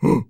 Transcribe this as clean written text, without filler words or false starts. Huh?